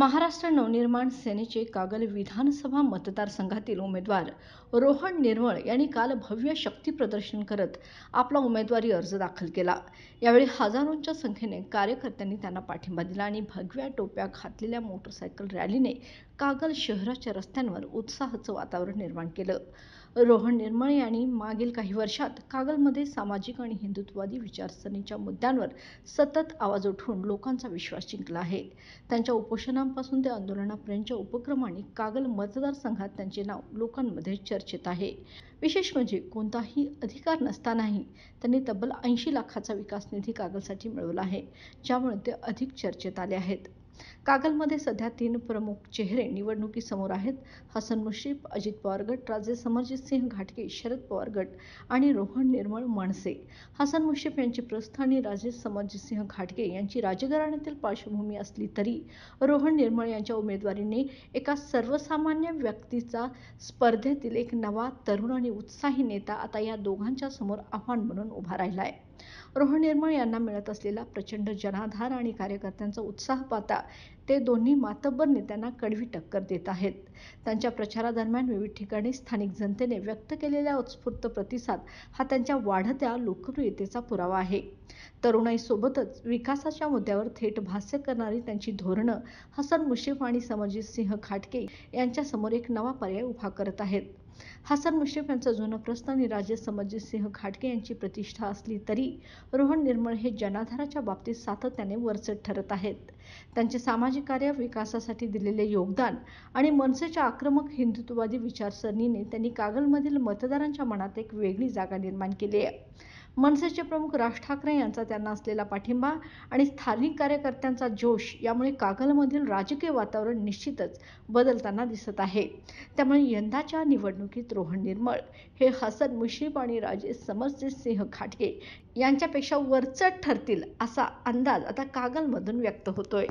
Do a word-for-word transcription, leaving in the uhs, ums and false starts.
महाराष्ट्र नवनिर्माण सेनेचे कागल विधानसभा मतदारसंघातील उमेदवार रोहन निर्मळ यांनी काल भव्य शक्ती प्रदर्शन करत आपला उमेदवारी अर्ज दाखल केला। यावेळी हजारोंच्या संख्येने कार्यकर्त्यांनी त्यांना पाठिंबा दिला आणि भगव्या टोप्या घातलेल्या मोटरसायकल रॅलीने कागल शहराच्या रस्त्यांवर उत्साहाचं वातावरण निर्माण केलं। रोहन निर्मळ यांनी मागील काही वर्षात कागलमध्ये सामाजिक आणि हिंदुत्ववादी विचारसरणीच्या मुद्द्यांवर सतत आवाज उठवून लोकांचा विश्वास जिंकला आहे। त्यांच्या उपोषणांपासून ते आंदोलनापर्यंतच्या उपक्रमांनी कागल मतदारसंघात त्यांचे नाव लोकांमध्ये चर्चेत आहे। विशेष म्हणजे कोणताही अधिकार नसतानाही त्यांनी तब्बल ऐंशी लाखाचा विकास निधी कागलसाठी मिळवला आहे, ज्यामुळे ते अधिक चर्चेत आले आहेत। कागलमध्ये सध्या तीन प्रमुख चेहरे निवडणुकीसमोर आहेत। हसन मुश्रीफ, अजित पवार गट, राज समरजीत सिंह घाटके, शरद पवार गट आणि रोहन निर्मळ मनसे। हसन मुश्रीफ यांची प्रस्थ आणि राज समरजीत सिंह घाटके यांची राजघराण्यातील पार्श्वभूमी असली तरी रोहन निर्मळ यांच्या उमेदवारीने एका सर्वसामान्य व्यक्तीचा स्पर्धेतील एक नवा, तरुण आणि उत्साही नेता आता या दोघांच्या समोर आव्हान म्हणून उभा राहिला आहे। रोहन निर्मळ यांना मिळत असलेला प्रचंड जनाधार आणि कार्यकर्त्यांचा उत्साह पाहता ते दोन्ही मातब्बर नेत्यांना कडवी टक्कर देत आहेत। त्यांच्या प्रचारादरम्यान विविध ठिकाणी स्थानिक जनतेने व्यक्त केलेला उत्स्फूर्त प्रतिसाद हा त्यांच्या वाढत्या लोकप्रियतेचा पुरावा आहे। तरुणाईसोबतच विकासाच्या मुद्द्यावर थेट भाष्य करणारी त्यांची धोरणं हसन मुश्रीफ आणि समरजीत सिंह खाटके यांच्यासमोर एक नवा पर्याय उभा करत आहेत। हसन मुश्रीफ यांचा जुना प्रस्थ आणि राजे समरजीत सिंह घाटके यांची प्रतिष्ठा असली तरी रोहन निर्मळ हे जनाधाराच्या बाबतीत सातत्याने वरचढ ठरत आहेत। त्यांचे सामाजिक कार्य, विकासासाठी दिलेले योगदान आणि मनसेच्या आक्रमक हिंदुत्ववादी विचारसरणीने त्यांनी कागलमधील मतदारांच्या मनात एक वेगळी जागा निर्माण केली आहे। मनसेचे प्रमुख राज ठाकरे यांचा त्यांना असलेला पाठिंबा आणि स्थानिक कार्यकर्त्यांचा जोश यामुळे कागलमधील राजकीय वातावरण निश्चितच बदलताना दिसत आहे। त्यामुळे यंदाच्या निवडणुकीत रोहन निर्मळ हे हसन मुश्रीफ आणि राजे समरजीत सिंह घाटके यांच्यापेक्षा वरचढ ठरतील असा अंदाज आता कागलमधून व्यक्त होतोय।